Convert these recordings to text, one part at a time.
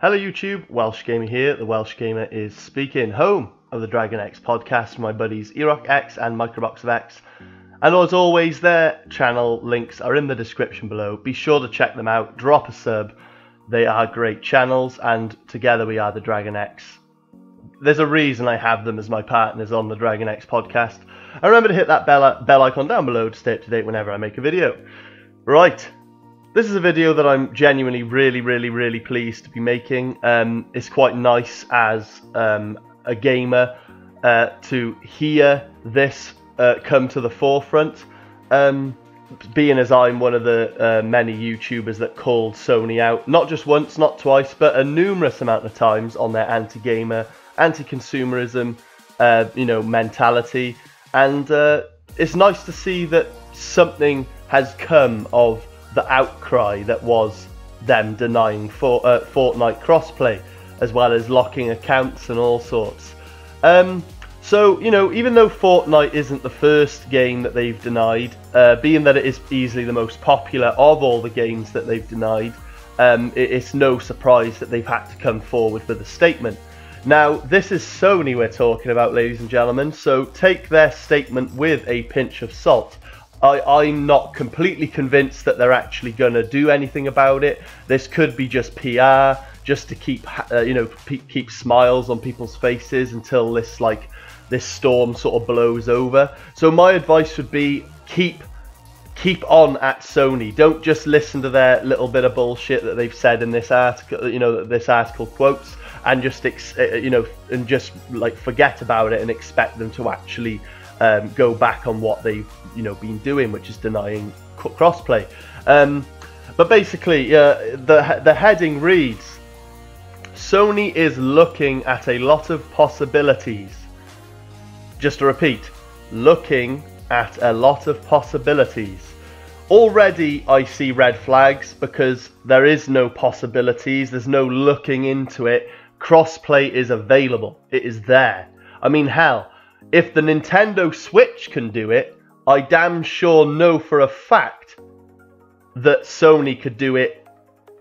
Hello YouTube, Welsh Gamer here. The Welsh Gamer is speaking, home of the Dragon X podcast, my buddies Erok X and MicroBox of X. And as always, their channel links are in the description below. Be sure to check them out, drop a sub. They are great channels and together we are the Dragon X. There's a reason I have them as my partners on the Dragon X podcast. And remember to hit that bell icon down below to stay up to date whenever I make a video. Right. This is a video that I'm genuinely really pleased to be making. It's quite nice as a gamer to hear this come to the forefront, being as I'm one of the many YouTubers that called Sony out, not just once, not twice, but a numerous amount of times on their anti-gamer, anti-consumerism, you know, mentality. And it's nice to see that something has come of the outcry that was them denying Fortnite crossplay, as well as locking accounts and all sorts. So, you know, even though Fortnite isn't the first game that they've denied, being that it is easily the most popular of all the games that they've denied, it's no surprise that they've had to come forward with a statement. Now, this is Sony we're talking about, ladies and gentlemen, so take their statement with a pinch of salt. I'm not completely convinced that they're actually going to do anything about it. This could be just PR, just to keep you know, keep smiles on people's faces until this this storm sort of blows over. So my advice would be keep on at Sony. Don't just listen to their little bit of bullshit that they've said in this article, you know, that this article quotes, and just you know, and just like forget about it and expect them to actually go back on what they've, you know, been doing, which is denying crossplay. But basically, the heading reads, Sony is looking at a lot of possibilities. Just to repeat, looking at a lot of possibilities. Already I see red flags because there is no possibilities, there's no looking into it. Crossplay is available, it is there. I mean, hell, if the Nintendo Switch can do it, I damn sure know for a fact that Sony could do it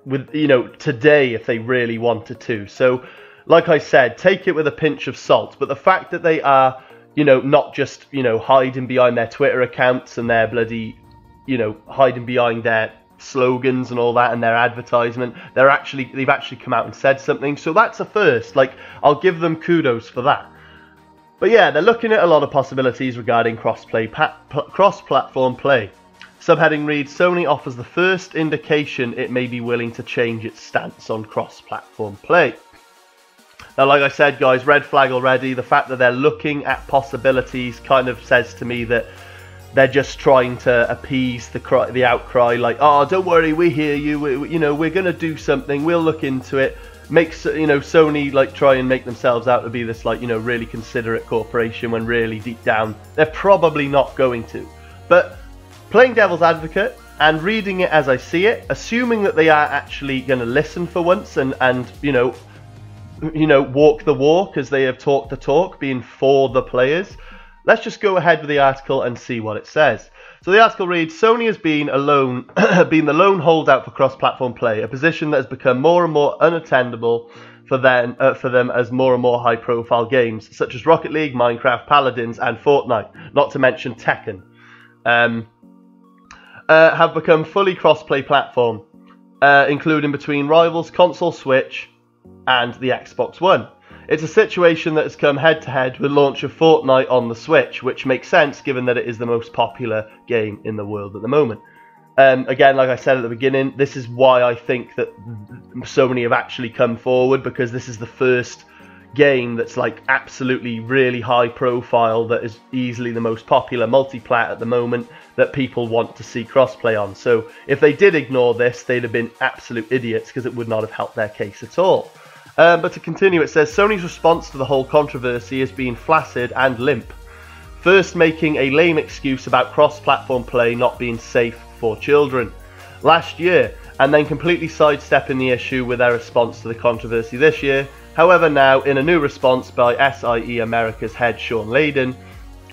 with, you know, today if they really wanted to. So, like I said, take it with a pinch of salt. But the fact that they are, you know, not just, you know, hiding behind their Twitter accounts and their bloody, you know, hiding behind their slogans and all that and their advertisement, they've actually come out and said something. So that's a first. Like, I'll give them kudos for that. But yeah, they're looking at a lot of possibilities regarding cross-platform play. Subheading reads, Sony offers the first indication it may be willing to change its stance on cross-platform play. Now, like I said, guys, red flag already. The fact that they're looking at possibilities kind of says to me that they're just trying to appease the outcry. Like, oh, don't worry, we hear you. You know, we're going to do something. We'll look into it. Makes, you know, Sony like try and make themselves out to be this like, you know, really considerate corporation when really deep down they're probably not going to. But playing devil's advocate and reading it as I see it, assuming that they are actually going to listen for once and you know walk the walk as they have talked the talk, being for the players, let's just go ahead with the article and see what it says. So the article reads, Sony has been the lone holdout for cross-platform play, a position that has become more and more unattainable for them as more and more high-profile games, such as Rocket League, Minecraft, Paladins, and Fortnite, not to mention Tekken, have become fully cross-play platform, including between rivals, console, Switch, and the Xbox One. It's a situation that has come head-to-head with the launch of Fortnite on the Switch, which makes sense given that it is the most popular game in the world at the moment. Again, like I said at the beginning, this is why I think that Sony have actually come forward, because this is the first game that's like absolutely really high profile, that is easily the most popular multi-plat at the moment, that people want to see crossplay on. So if they did ignore this, they'd have been absolute idiots because it would not have helped their case at all. But to continue, it says, Sony's response to the whole controversy has been flaccid and limp. First, making a lame excuse about cross-platform play not being safe for children last year, and then completely sidestepping the issue with their response to the controversy this year. However, now, in a new response by SIE America's head Shawn Layden,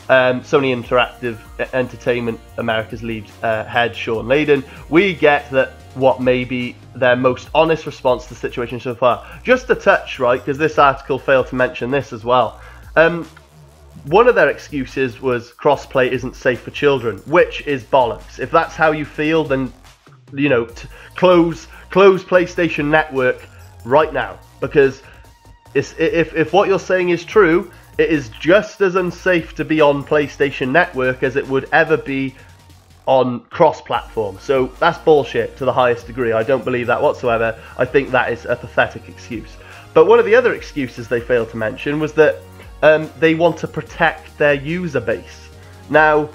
Sony Interactive Entertainment America's lead head, Shawn Layden, we get that what may be their most honest response to the situation so far. Just a touch, right, because this article failed to mention this as well. One of their excuses was crossplay isn't safe for children, which is bollocks. If that's how you feel, then, you know, close PlayStation Network right now, because it's, if what you're saying is true, it is just as unsafe to be on PlayStation Network as it would ever be on cross-platform. So that's bullshit to the highest degree. I don't believe that whatsoever. I think that is a pathetic excuse. But one of the other excuses they failed to mention was that they want to protect their user base. Now,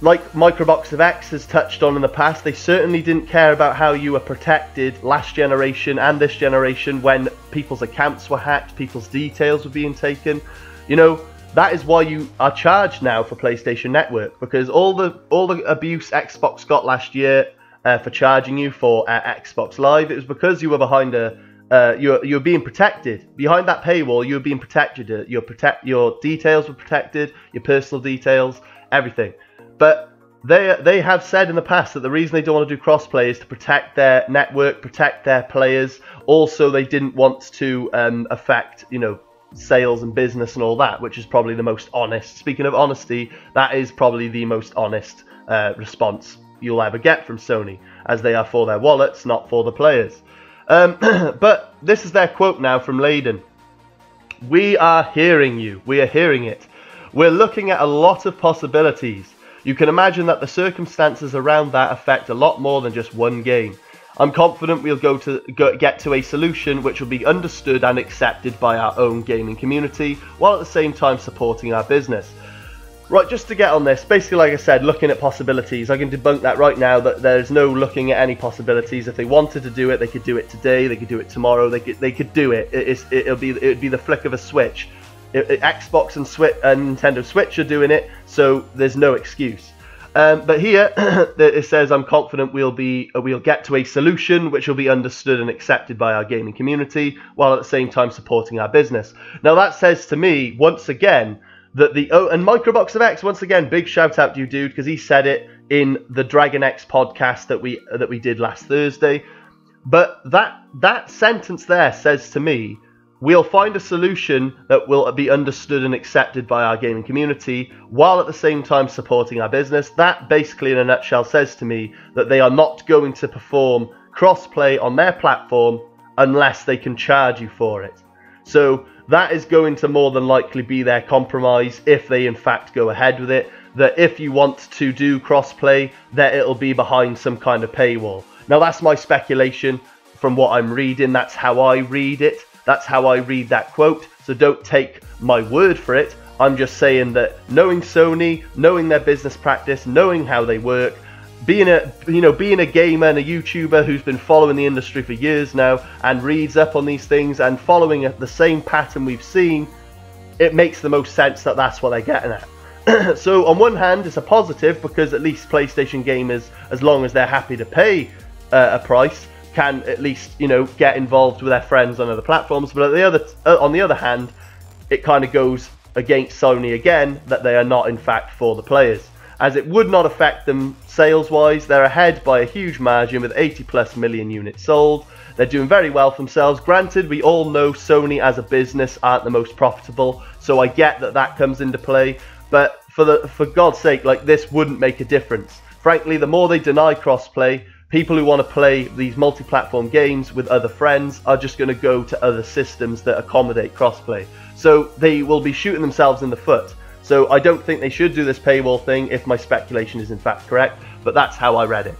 like MicroBox of X has touched on in the past, they certainly didn't care about how you were protected last generation and this generation when people's accounts were hacked, people's details were being taken. You know, that is why you are charged now for PlayStation Network, because all the abuse Xbox got last year for charging you for XBOX LIVE, it was because you were behind a you're being protected behind that paywall. You're being protected. Your details were protected. Your personal details, everything. But they have said in the past that the reason they don't want to do crossplay is to protect their network, protect their players. Also, they didn't want to affect, you know, sales and business and all that, which is probably the most honest. Speaking of honesty, that is probably the most honest response you'll ever get from Sony, as they are for their wallets, not for the players. But this is their quote now from Layden. "We are hearing you. We are hearing it. We're looking at a lot of possibilities. You can imagine that the circumstances around that affect a lot more than just one game. I'm confident we'll get to a solution which will be understood and accepted by our own gaming community, while at the same time supporting our business." Right, just to get on this, basically, like I said, looking at possibilities. I can debunk that right now, that there's no looking at any possibilities. If they wanted to do it, they could do it today, they could do it tomorrow, they could do it. It'd be the flick of a switch. Xbox and Nintendo Switch are doing it, so there's no excuse. But here it says, "I'm confident we'll get to a solution which will be understood and accepted by our gaming community, while at the same time supporting our business." Now that says to me, once again, that and MicroBox of X, once again, big shout out to you, dude, because he said it in the Dragon X podcast that we did last Thursday. But that sentence there says to me, we'll find a solution that will be understood and accepted by our gaming community, while at the same time supporting our business. That basically, in a nutshell, says to me that they are not going to perform crossplay on their platform unless they can charge you for it. So that is going to more than likely be their compromise if they in fact go ahead with it, that if you want to do crossplay, that it'll be behind some kind of paywall. Now that's my speculation from what I'm reading. That's how I read it. That's how I read that quote. So don't take my word for it. I'm just saying that, knowing Sony, knowing their business practice, knowing how they work, being a gamer and a YouTuber who's been following the industry for years now and reads up on these things and following the same pattern we've seen, it makes the most sense that that's what they're getting at. So on one hand, it's a positive, because at least PlayStation gamers, as long as they're happy to pay a price, can at least, you know, get involved with their friends on other platforms. But on the other hand, it kind of goes against Sony again, that they are not in fact for the players, as it would not affect them sales-wise. They're ahead by a huge margin with 80+ million units sold. They're doing very well for themselves. Granted, we all know Sony as a business aren't the most profitable, so I get that that comes into play. But for God's sake, like, this wouldn't make a difference. Frankly, the more they deny crossplay, people who want to play these multi-platform games with other friends are just going to go to other systems that accommodate crossplay. So they will be shooting themselves in the foot. So I don't think they should do this paywall thing, if my speculation is in fact correct, but that's how I read it.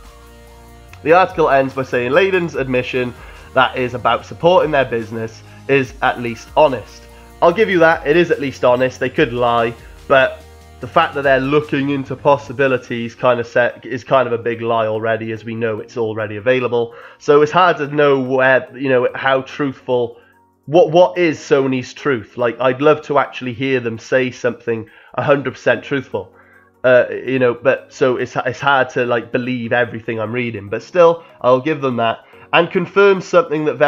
The article ends by saying Layden's admission that is about supporting their business is at least honest. I'll give you that, it is at least honest. They could lie, but the fact that they're looking into possibilities is kind of a big lie already, as we know it's already available. So it's hard to know where, you know, how truthful. What is Sony's truth? Like, I'd love to actually hear them say something 100% truthful, you know. But so it's hard to, like, believe everything I'm reading. But still, I'll give them that, and confirm something that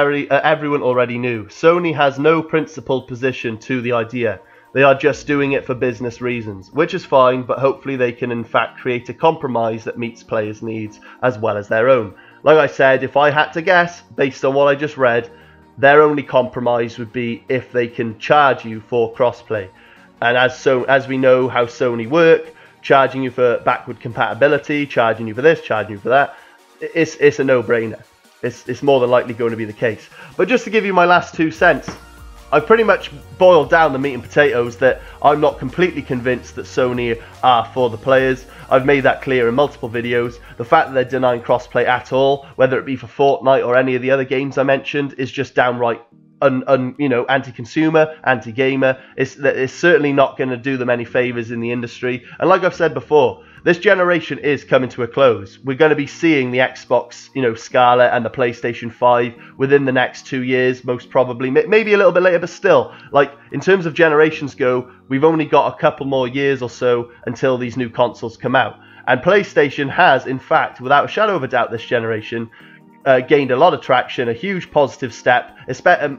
everyone already knew. Sony has no principled position to the idea. They are just doing it for business reasons, which is fine, but hopefully they can in fact create a compromise that meets players' needs as well as their own. Like I said, if I had to guess, based on what I just read, their only compromise would be if they can charge you for crossplay. And as we know how Sony work, charging you for backward compatibility, charging you for this, charging you for that, it's a no-brainer. It's more than likely going to be the case. But just to give you my last 2 cents, I've pretty much boiled down the meat and potatoes that I'm not completely convinced that Sony are for the players. I've made that clear in multiple videos. The fact that they're denying crossplay at all, whether it be for Fortnite or any of the other games I mentioned, is just downright anti-consumer, anti-gamer. It's certainly not going to do them any favors in the industry. And like I've said before, this generation is coming to a close. We're going to be seeing the Xbox, Scarlet and the PlayStation 5 within the next 2 years, most probably. Maybe a little bit later, but still, like, in terms of generations go, we've only got a couple more years or so until these new consoles come out. And PlayStation has, in fact, without a shadow of a doubt, this generation gained a lot of traction, a huge positive step. When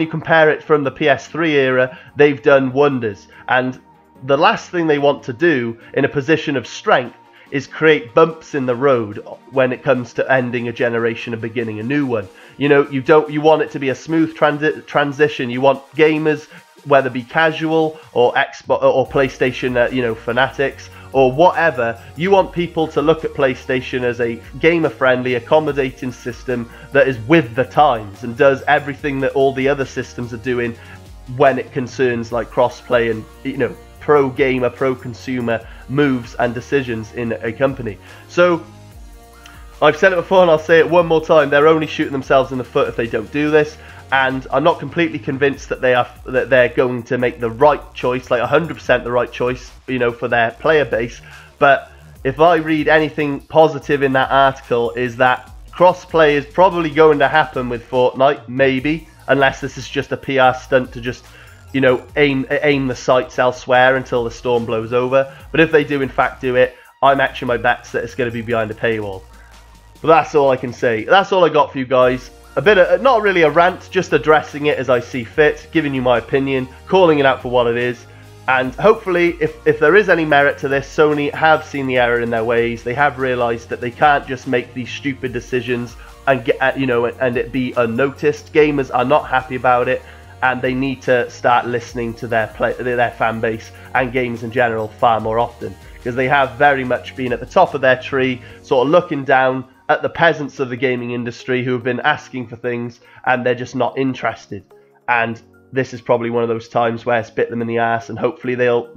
you compare it from the PS3 era, they've done wonders. And the last thing they want to do in a position of strength is create bumps in the road when it comes to ending a generation and beginning a new one. You want it to be a smooth transition. You want gamers, whether it be casual or Xbox or PlayStation fanatics or whatever, you want people to look at PlayStation as a gamer-friendly, accommodating system that is with the times and does everything that all the other systems are doing when it concerns like crossplay and pro-gamer, pro-consumer moves and decisions in a company. So, I've said it before and I'll say it one more time, they're only shooting themselves in the foot if they don't do this, and I'm not completely convinced that they're going to make the right choice, like 100% the right choice, for their player base. But if I read anything positive in that article, is that crossplay is probably going to happen with Fortnite, maybe, unless this is just a PR stunt to just aim the sights elsewhere until the storm blows over. But if they do in fact do it, I'm etching my bets that it's going to be behind a paywall. But that's all I can say. That's all I got for you guys. A bit of, not really a rant, just addressing it as I see fit, giving you my opinion, calling it out for what it is. And hopefully, if there is any merit to this, Sony have seen the error in their ways. They have realised that they can't just make these stupid decisions and get, and it be unnoticed. Gamers are not happy about it, and they need to start listening to their fan base and games in general far more often, because they have very much been at the top of their tree, sort of looking down at the peasants of the gaming industry who have been asking for things and they're just not interested. And this is probably one of those times where it's bit them in the ass, and hopefully they'll,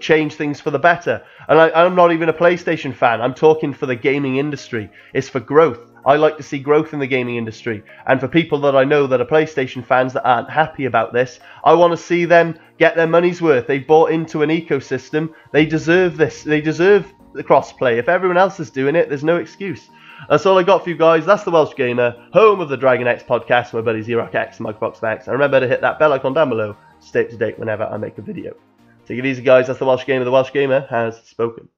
change things for the better. And I'm not even a PlayStation fan. I'm talking for the gaming industry. It's for growth. I like to see growth in the gaming industry. And for people that I know that are PlayStation fans that aren't happy about this, I want to see them get their money's worth. They've bought into an ecosystem. They deserve this. They deserve the crossplay. If everyone else is doing it, there's no excuse. That's all I got for you guys. That's the Welsh Gamer, home of the Dragon X podcast, my buddies Erok X and MicroBox of X. And remember to hit that bell icon down below to stay up to date whenever I make a video. Take it easy, guys. That's the Welsh Gamer. The Welsh Gamer has spoken.